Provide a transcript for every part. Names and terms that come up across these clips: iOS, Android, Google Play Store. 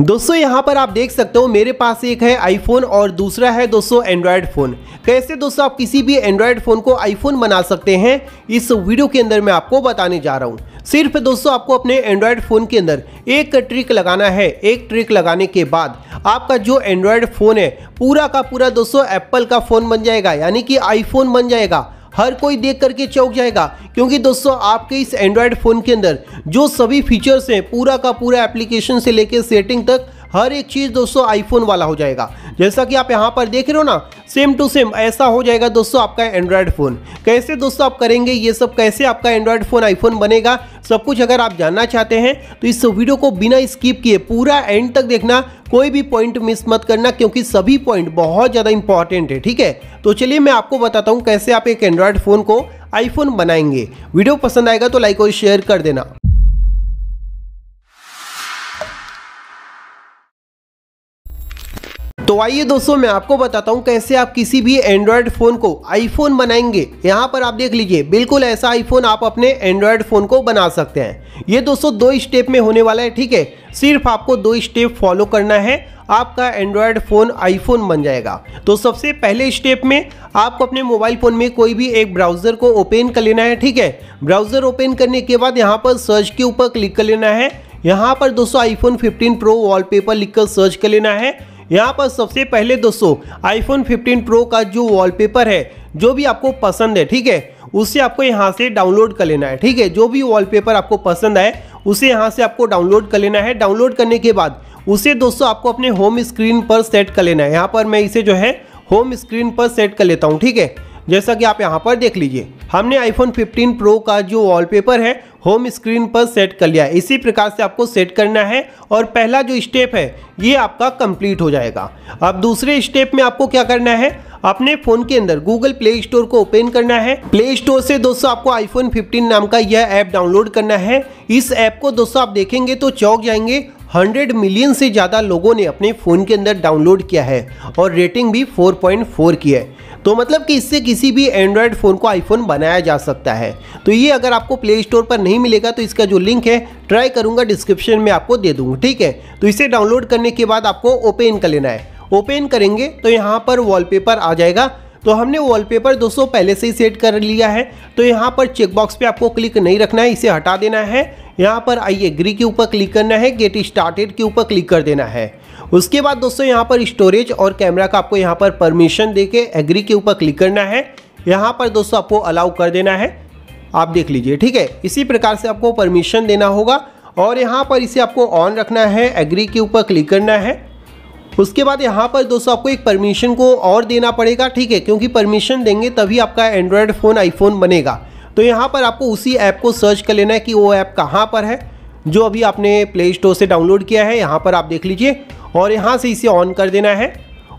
दोस्तों यहाँ पर आप देख सकते हो मेरे पास एक है आईफोन और दूसरा है दोस्तों एंड्रॉयड फ़ोन। कैसे दोस्तों आप किसी भी एंड्रॉयड फ़ोन को आईफोन बना सकते हैं इस वीडियो के अंदर मैं आपको बताने जा रहा हूँ। सिर्फ दोस्तों आपको अपने एंड्रॉयड फ़ोन के अंदर एक ट्रिक लगाना है। एक ट्रिक लगाने के बाद आपका जो एंड्रॉयड फ़ोन है पूरा का पूरा दोस्तों एप्पल का फ़ोन बन जाएगा, यानी कि आईफोन बन जाएगा। हर कोई देख करके चौंक जाएगा क्योंकि दोस्तों आपके इस एंड्रॉयड फ़ोन के अंदर जो सभी फीचर्स हैं पूरा का पूरा एप्लीकेशन से लेकर सेटिंग तक हर एक चीज़ दोस्तों आईफोन वाला हो जाएगा। जैसा कि आप यहाँ पर देख रहे हो ना, सेम टू सेम ऐसा हो जाएगा दोस्तों आपका एंड्रॉयड फ़ोन। कैसे दोस्तों आप करेंगे ये सब, कैसे आपका एंड्रॉयड फ़ोन आईफोन बनेगा, सब कुछ अगर आप जानना चाहते हैं तो इस वीडियो को बिना स्किप किए पूरा एंड तक देखना। कोई भी पॉइंट मिस मत करना क्योंकि सभी पॉइंट बहुत ज़्यादा इंपॉर्टेंट है, ठीक है। तो चलिए मैं आपको बताता हूँ कैसे आप एक एंड्रॉयड फ़ोन को आईफोन बनाएंगे। वीडियो पसंद आएगा तो लाइक और शेयर कर देना। तो आइए दोस्तों मैं आपको बताता हूँ कैसे आप किसी भी एंड्रॉयड फ़ोन को आईफोन बनाएंगे। यहाँ पर आप देख लीजिए बिल्कुल ऐसा आईफोन आप अपने एंड्रॉयड फ़ोन को बना सकते हैं। ये दोस्तों दो स्टेप में होने वाला है, ठीक है। सिर्फ आपको दो स्टेप फॉलो करना है, आपका एंड्रॉयड फ़ोन आईफोन बन जाएगा। तो सबसे पहले स्टेप में आपको अपने मोबाइल फ़ोन में कोई भी एक ब्राउज़र को ओपन कर लेना है, ठीक है। ब्राउज़र ओपन करने के बाद यहाँ पर सर्च के ऊपर क्लिक कर लेना है। यहाँ पर दोस्तों आईफोन 15 प्रो वॉलपेपर लिखकर सर्च कर लेना है। यहाँ पर सबसे पहले दोस्तों आईफोन 15 प्रो का जो वॉलपेपर है जो भी आपको पसंद है, ठीक है, उसे आपको यहाँ से डाउनलोड कर लेना है, ठीक है। जो भी वॉलपेपर आपको पसंद आए उसे यहाँ से आपको डाउनलोड कर लेना है। डाउनलोड करने के बाद उसे दोस्तों आपको अपने होम स्क्रीन पर सेट कर लेना है। यहाँ पर मैं इसे जो है होम स्क्रीन पर सेट कर लेता हूँ, ठीक है। जैसा कि आप यहाँ पर देख लीजिए हमने आईफोन 15 प्रो का जो वॉलपेपर है होम स्क्रीन पर सेट कर लिया है। इसी प्रकार से आपको सेट करना है और पहला जो स्टेप है ये आपका कंप्लीट हो जाएगा। अब दूसरे स्टेप में आपको क्या करना है, अपने फ़ोन के अंदर Google Play Store को ओपन करना है। Play Store से दोस्तों आपको iPhone 15 नाम का यह ऐप डाउनलोड करना है। इस ऐप को दोस्तों आप देखेंगे तो चौंक जाएंगे। 100 मिलियन से ज़्यादा लोगों ने अपने फ़ोन के अंदर डाउनलोड किया है और रेटिंग भी 4.4 की है। तो मतलब कि इससे किसी भी एंड्रॉयड फ़ोन को आईफोन बनाया जा सकता है। तो ये अगर आपको प्ले स्टोर पर नहीं मिलेगा तो इसका जो लिंक है ट्राई करूँगा डिस्क्रिप्शन में आपको दे दूँगा, ठीक है। तो इसे डाउनलोड करने के बाद आपको ओपन कर लेना है। ओपन करेंगे तो यहाँ पर वॉलपेपर आ जाएगा। तो हमने वॉलपेपर दोस्तों पहले से ही सेट कर लिया है तो यहाँ पर चेकबॉक्स पे आपको क्लिक नहीं रखना है, इसे हटा देना है। यहाँ पर आइए एग्री के ऊपर क्लिक करना है, गेट स्टार्टेड के ऊपर क्लिक कर देना है। उसके बाद दोस्तों यहाँ पर स्टोरेज और कैमरा का आपको यहाँ पर परमिशन देके एग्री के ऊपर क्लिक करना है। यहाँ पर दोस्तों आपको अलाउ कर देना है, आप देख लीजिए, ठीक है। इसी प्रकार से आपको परमिशन देना होगा और यहाँ पर इसे आपको ऑन रखना है, एग्री के ऊपर क्लिक करना है। उसके बाद यहाँ पर दोस्तों आपको एक परमिशन को और देना पड़ेगा, ठीक है, क्योंकि परमिशन देंगे तभी आपका एंड्रॉयड फ़ोन आईफोन बनेगा। तो यहाँ पर आपको उसी ऐप को सर्च कर लेना है कि वो ऐप कहाँ पर है जो अभी आपने प्ले स्टोर से डाउनलोड किया है। यहाँ पर आप देख लीजिए और यहाँ से इसे ऑन कर देना है।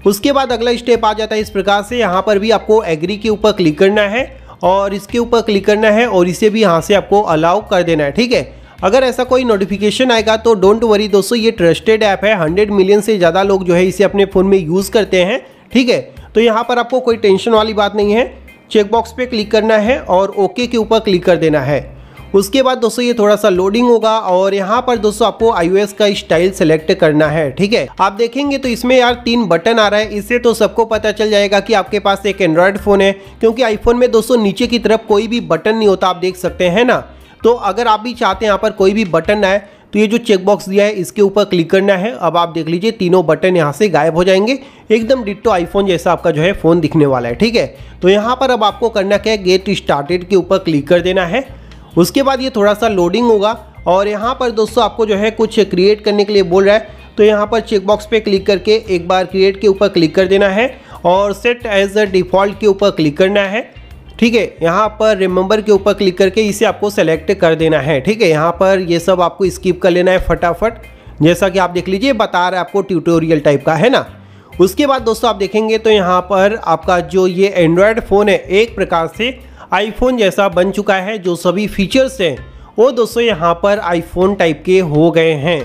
उसके बाद अगला स्टेप आ जाता है इस प्रकार से। यहाँ पर भी आपको एग्री के ऊपर क्लिक करना है और इसके ऊपर क्लिक करना है और इसे भी यहाँ से आपको अलाउ कर देना है, ठीक है। अगर ऐसा कोई नोटिफिकेशन आएगा तो डोंट वरी दोस्तों, ये ट्रस्टेड ऐप है। 100 मिलियन से ज़्यादा लोग जो है इसे अपने फ़ोन में यूज़ करते हैं, ठीक है। तो यहाँ पर आपको कोई टेंशन वाली बात नहीं है। चेकबॉक्स पे क्लिक करना है और ओके के ऊपर क्लिक कर देना है। उसके बाद दोस्तों ये थोड़ा सा लोडिंग होगा और यहाँ पर दोस्तों आपको iOS का स्टाइल सेलेक्ट करना है, ठीक है। आप देखेंगे तो इसमें यार 3 बटन आ रहा है, इससे तो सबको पता चल जाएगा कि आपके पास एक एंड्रॉयड फ़ोन है क्योंकि आईफोन में दोस्तों नीचे की तरफ कोई भी बटन नहीं होता, आप देख सकते हैं ना। तो अगर आप भी चाहते हैं यहाँ पर कोई भी बटन आए तो ये जो चेकबॉक्स दिया है इसके ऊपर क्लिक करना है। अब आप देख लीजिए 3 बटन यहाँ से गायब हो जाएंगे, एकदम डिट्टो आईफोन जैसा आपका जो है फ़ोन दिखने वाला है, ठीक है। तो यहाँ पर अब आपको करना क्या है, गेट स्टार्टेड के ऊपर क्लिक कर देना है। उसके बाद ये थोड़ा सा लोडिंग होगा और यहाँ पर दोस्तों आपको जो है कुछ क्रिएट करने के लिए बोल रहा है तो यहाँ पर चेकबॉक्स पे क्लिक करके एक बार क्रिएट के ऊपर क्लिक कर देना है और सेट एज अ डिफ़ॉल्ट के ऊपर क्लिक करना है, ठीक है। यहाँ पर रिमेंबर के ऊपर क्लिक करके इसे आपको सेलेक्ट कर देना है, ठीक है। यहाँ पर ये सब आपको स्किप कर लेना है फटाफट, जैसा कि आप देख लीजिए बता रहा है आपको ट्यूटोरियल टाइप का, है ना। उसके बाद दोस्तों आप देखेंगे तो यहाँ पर आपका जो ये एंड्रॉयड फ़ोन है एक प्रकार से आईफोन जैसा बन चुका है। जो सभी फीचर्स हैं वो दोस्तों यहाँ पर आईफोन टाइप के हो गए हैं।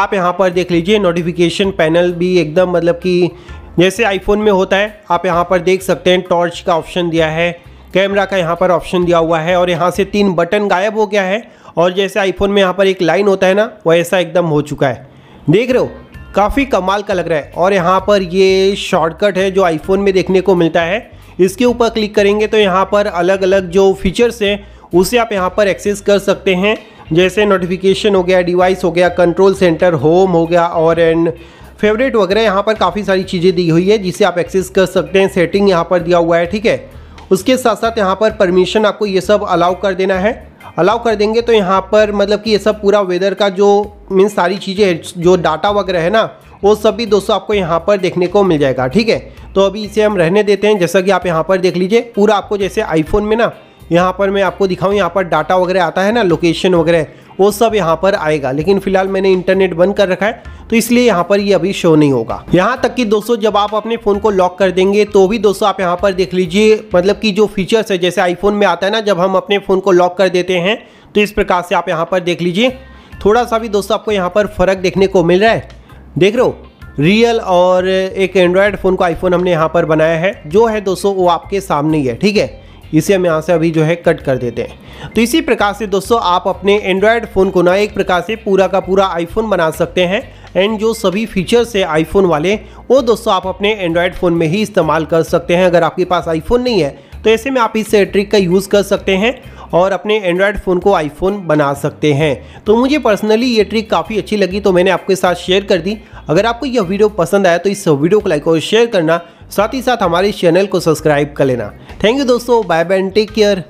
आप यहाँ पर देख लीजिए नोटिफिकेशन पैनल भी एकदम मतलब कि जैसे आईफोन में होता है, आप यहाँ पर देख सकते हैं। टॉर्च का ऑप्शन दिया है, कैमरा का यहाँ पर ऑप्शन दिया हुआ है और यहाँ से 3 बटन गायब हो गया है और जैसे आईफोन में यहाँ पर एक लाइन होता है ना वैसा एकदम हो चुका है। देख रहे हो, काफ़ी कमाल का लग रहा है। और यहाँ पर ये शॉर्टकट है जो आईफोन में देखने को मिलता है, इसके ऊपर क्लिक करेंगे तो यहाँ पर अलग अलग जो फीचर्स हैं उसे आप यहाँ पर एक्सेस कर सकते हैं, जैसे नोटिफिकेशन हो गया, डिवाइस हो गया, कंट्रोल सेंटर, होम हो गया और एंड फेवरेट वगैरह। यहाँ पर काफ़ी सारी चीज़ें दी हुई है जिसे आप एक्सेस कर सकते हैं। सेटिंग यहाँ पर दिया हुआ है, ठीक है। उसके साथ साथ यहाँ पर परमिशन आपको ये सब अलाउ कर देना है। अलाउ कर देंगे तो यहाँ पर मतलब कि ये सब पूरा वेदर का जो मीन्स सारी चीज़ें जो डाटा वगैरह है ना, वो सब भी दोस्तों आपको यहाँ पर देखने को मिल जाएगा, ठीक है। तो अभी इसे हम रहने देते हैं। जैसा कि आप यहाँ पर देख लीजिए पूरा आपको, जैसे आईफोन में ना यहाँ पर मैं आपको दिखाऊँ, यहाँ पर डाटा वगैरह आता है ना, लोकेशन वगैरह वो सब यहाँ पर आएगा। लेकिन फिलहाल मैंने इंटरनेट बंद कर रखा है तो इसलिए यहाँ पर ये अभी शो नहीं होगा। यहाँ तक कि दोस्तों जब आप अपने फ़ोन को लॉक कर देंगे तो भी दोस्तों आप यहाँ पर देख लीजिए, मतलब कि जो फीचर्स है जैसे आईफोन में आता है ना, जब हम अपने फ़ोन को लॉक कर देते हैं तो इस प्रकार से आप यहाँ पर देख लीजिए, थोड़ा सा भी दोस्तों आपको यहाँ पर फ़र्क देखने को मिल रहा है। देख रहे हो, रियल और एक एंड्रॉयड फ़ोन को आईफोन हमने यहाँ पर बनाया है, जो है दोस्तों वो आपके सामने ही है, ठीक है। इसे हम यहाँ से अभी जो है कट कर देते हैं। तो इसी प्रकार से दोस्तों आप अपने एंड्रॉयड फ़ोन को ना एक प्रकार से पूरा का पूरा आईफोन बना सकते हैं, एंड जो सभी फीचर्स है आईफोन वाले वो दोस्तों आप अपने एंड्रॉयड फ़ोन में ही इस्तेमाल कर सकते हैं। अगर आपके पास आईफोन नहीं है तो ऐसे में आप इस ट्रिक का यूज़ कर सकते हैं और अपने एंड्रॉयड फ़ोन को आईफोन बना सकते हैं। तो मुझे पर्सनली ये ट्रिक काफ़ी अच्छी लगी तो मैंने आपके साथ शेयर कर दी। अगर आपको यह वीडियो पसंद आया तो इस वीडियो को लाइक और शेयर करना, साथ ही साथ हमारे चैनल को सब्सक्राइब कर लेना। थैंक यू दोस्तों, bye bye and take care.